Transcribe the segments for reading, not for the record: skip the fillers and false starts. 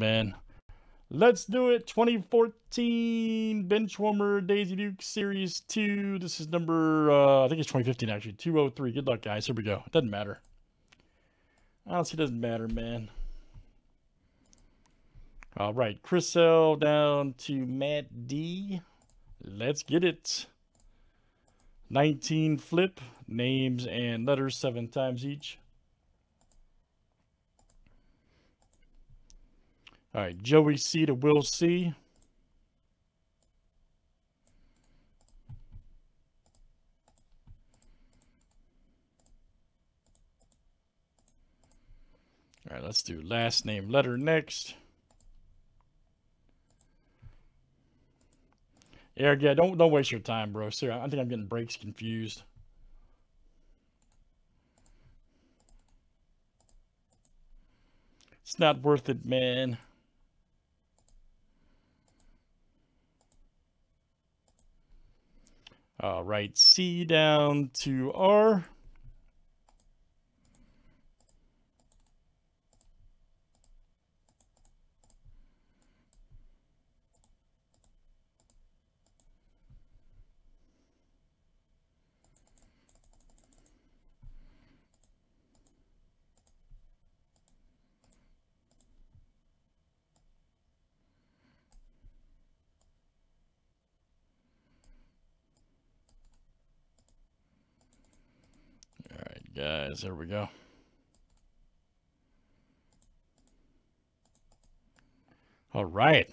man. Let's do it. 2014 Benchwarmer Daisy Duke Series 2. This is number, I think it's 2015 actually. 203. Good luck, guys. Here we go. It doesn't matter. Honestly, it doesn't matter, man. All right. Chris L down to Matt D. Let's get it. 19 flip. Names and letters 7 times each. All right, Joey C to Will C. All right, let's do last name letter next. Eric, yeah, don't waste your time, bro. Sir, I think I'm getting breaks confused. It's not worth it, man. All right, C down to R. Guys, there we go. All right.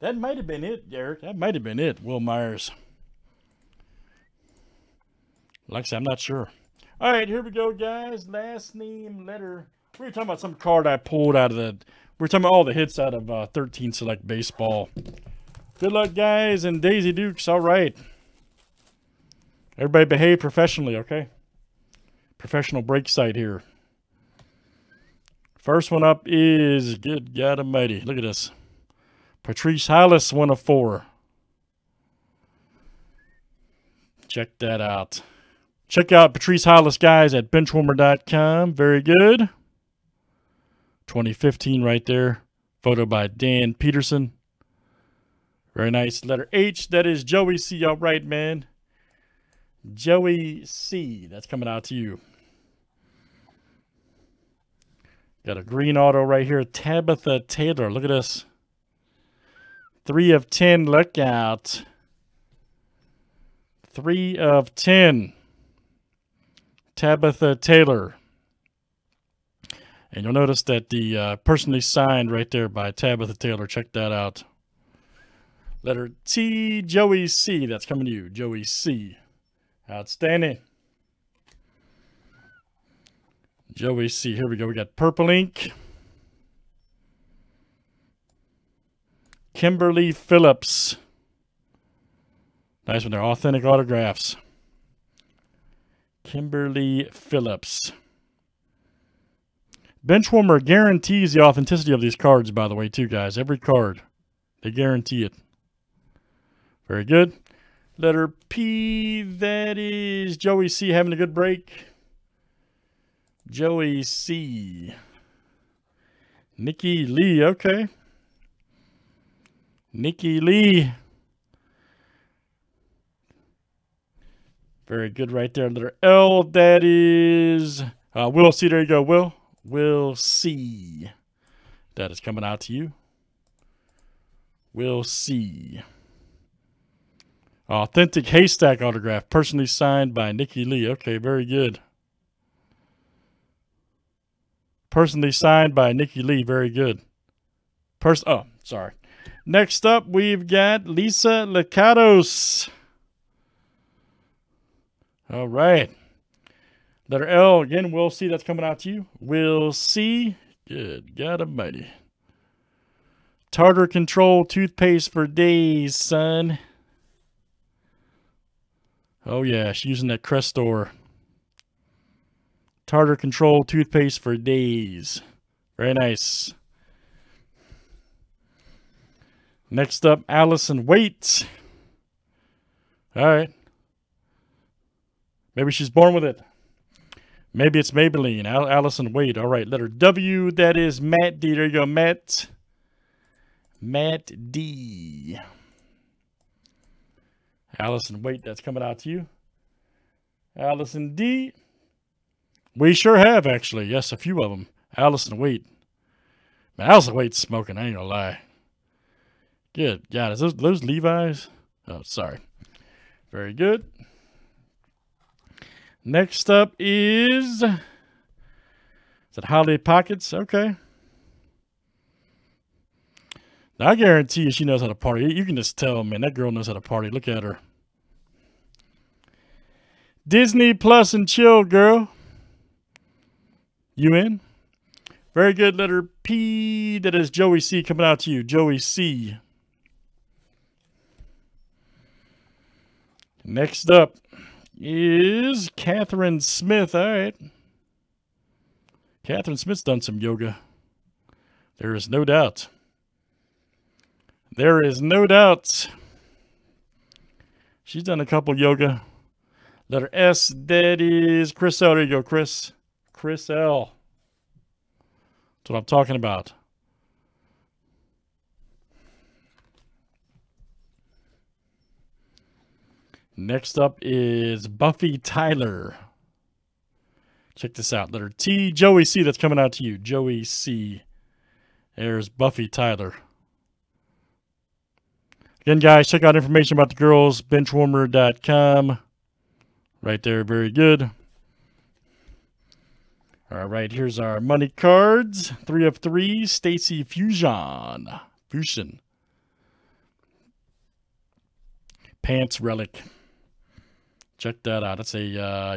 That might have been it, Derek. That might have been it, Will Myers. Like I said, I'm not sure. All right, here we go, guys. Last name, letter. We were talking about some card I pulled out of the... We were talking about all the hits out of 13 Select Baseball. Good luck, guys, and Daisy Dukes. All right. Everybody behave professionally, okay? Professional break site here. First one up is... Good God Almighty. Look at this. Patrice Hollis, 1 of 4. Check that out. Check out Patrice Hollis, guys, at benchwarmer.com. Very good. 2015 right there. Photo by Dan Peterson. Very nice. Letter H. That is Joey C. All right, man. Joey C. That's coming out to you. Got a green auto right here. Tabitha Taylor. Look at this. 3 of 10, look out. 3 of 10. Tabitha Taylor. And you'll notice that the personally signed right there by Tabitha Taylor. Check that out. Letter T, Joey C. That's coming to you, Joey C. Outstanding. Joey C. Here we go. We got purple ink. Kimberly Phillips. Nice one there. Authentic autographs. Kimberly Phillips. Benchwarmer guarantees the authenticity of these cards, by the way, too, guys. Every card. They guarantee it. Very good. Letter P. That is Joey C. having a good break. Joey C. Nikki Lee. Okay. Nikki Lee. Very good right there. Another L. That is Will C. There you go, Will. Will C. That is coming out to you. Will C. Authentic Haystack autograph, personally signed by Nikki Lee. Okay, very good. Personally signed by Nikki Lee. Very good. Oh, sorry. Next up, we've got Lisa Lakatos. All right. Letter L. Again, Will C. That's coming out to you. Will C. Good God almighty. Tartar Control toothpaste for days, son. Oh, yeah. She's using that Crestor. Tartar Control toothpaste for days. Very nice. Next up, Allison Wait. All right. Maybe she's born with it. Maybe it's Maybelline. Allison Wait. All right. Letter W. That is Matt D. There you go, Matt. Matt D. Allison Wait. That's coming out to you. Allison D. We sure have, actually. Yes, a few of them. Allison Wait. Man, Allison Wait's smoking. I ain't gonna lie. Good God. Is those Levi's? Oh, sorry. Very good. Next up is it Holiday Pockets? Okay. Now, I guarantee you she knows how to party. You can just tell, man, that girl knows how to party. Look at her. Disney Plus and chill, girl. You in? Very good. Letter P. That is Joey C. coming out to you. Joey C. Next up is Catherine Smith. All right. Catherine Smith's done some yoga. There is no doubt. There is no doubt. She's done a couple yoga. Letter S. That is Chris L. There you go, Chris. Chris L. That's what I'm talking about. Next up is Buffy Tyler. Check this out. Letter T. Joey C. That's coming out to you. Joey C. There's Buffy Tyler. Again, guys, check out information about the girls. Benchwarmer.com. Right there. Very good. All right. Here's our money cards. 3 of 3. Stacy Fuson. Fusion. Pants relic. Check that out. That's a,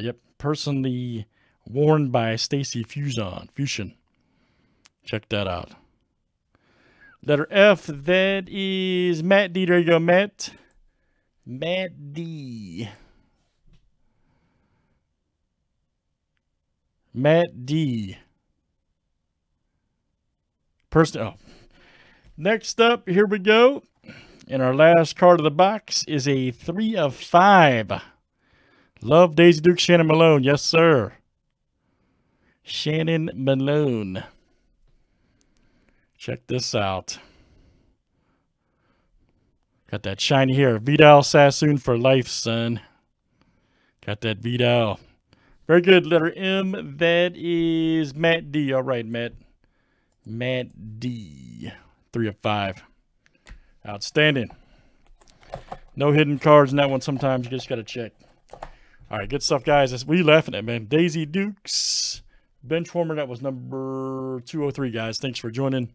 yep, personally worn by Stacy Fuson. Fusion. Check that out. Letter F, that is Matt D. There you go, Matt. Matt D. Matt D. Personal. Oh. Next up, here we go. And our last card of the box is a 3 of 5. Love, Daisy Duke, Shannon Malone. Yes, sir. Shannon Malone. Check this out. Got that shiny hair. Vidal Sassoon for life, son. Got that Vidal. Very good. Letter M. That is Matt D. All right, Matt. Matt D. 3 of 5. Outstanding. No hidden cards in that one. Sometimes you just got to check. All right, good stuff, guys. That's what are you laughing at, man? Daisy Dukes. Benchwarmer, that was number 203, guys. Thanks for joining.